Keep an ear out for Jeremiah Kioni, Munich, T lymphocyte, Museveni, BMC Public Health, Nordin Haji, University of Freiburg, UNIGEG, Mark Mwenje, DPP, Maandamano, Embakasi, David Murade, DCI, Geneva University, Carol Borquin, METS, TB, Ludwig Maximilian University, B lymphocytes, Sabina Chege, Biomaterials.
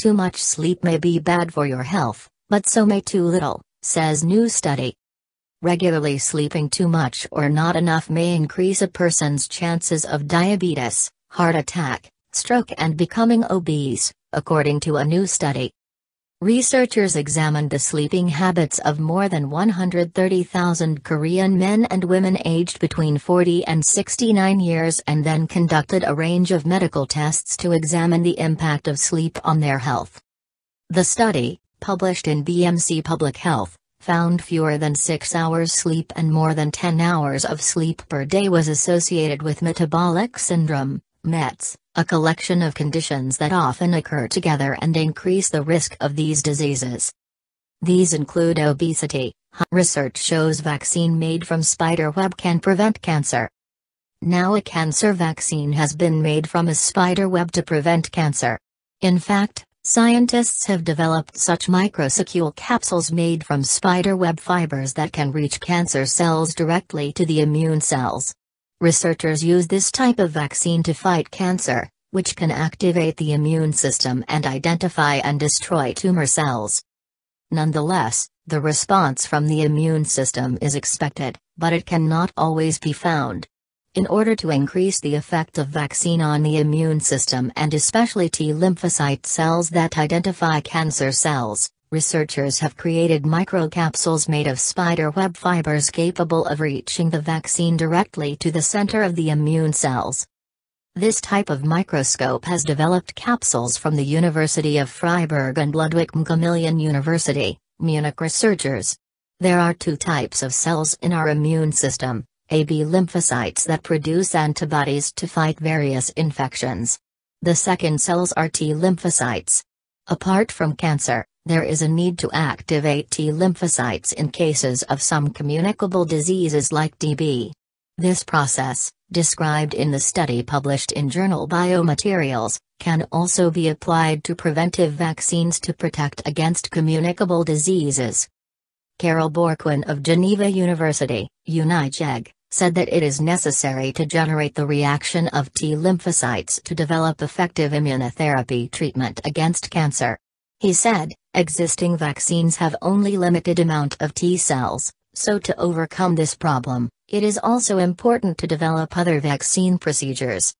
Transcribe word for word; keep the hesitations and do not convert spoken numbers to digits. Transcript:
Too much sleep may be bad for your health, but so may too little, says new study. Regularly sleeping too much or not enough may increase a person's chances of diabetes, heart attack, stroke and becoming obese, according to a new study. Researchers examined the sleeping habits of more than one hundred thirty thousand Korean men and women aged between forty and sixty-nine years and then conducted a range of medical tests to examine the impact of sleep on their health. The study, published in B M C Public Health, found fewer than six hours sleep and more than ten hours of sleep per day was associated with metabolic syndrome, M E T S, a collection of conditions that often occur together and increase the risk of these diseases. These include obesity. Research shows vaccine made from spider web can prevent cancer. Now a cancer vaccine has been made from a spider web to prevent cancer. In fact, scientists have developed such microsacule capsules made from spider web fibers that can reach cancer cells directly to the immune cells. Researchers use this type of vaccine to fight cancer, which can activate the immune system and identify and destroy tumor cells. Nonetheless, the response from the immune system is expected, but it cannot always be found. In order to increase the effect of vaccine on the immune system and especially T lymphocyte cells that identify cancer cells, researchers have created microcapsules made of spider web fibers capable of reaching the vaccine directly to the center of the immune cells. This type of microscope has developed capsules from the University of Freiburg and Ludwig Maximilian University, Munich researchers. There are two types of cells in our immune system, A B lymphocytes that produce antibodies to fight various infections. The second cells are T lymphocytes. Apart from cancer, there is a need to activate T lymphocytes in cases of some communicable diseases like D B. This process, described in the study published in journal Biomaterials, can also be applied to preventive vaccines to protect against communicable diseases. Carol Borquin of Geneva University, UNIGEG, said that it is necessary to generate the reaction of T lymphocytes to develop effective immunotherapy treatment against cancer. He said, existing vaccines have only limited amount of T cells, so to overcome this problem, it is also important to develop other vaccine procedures.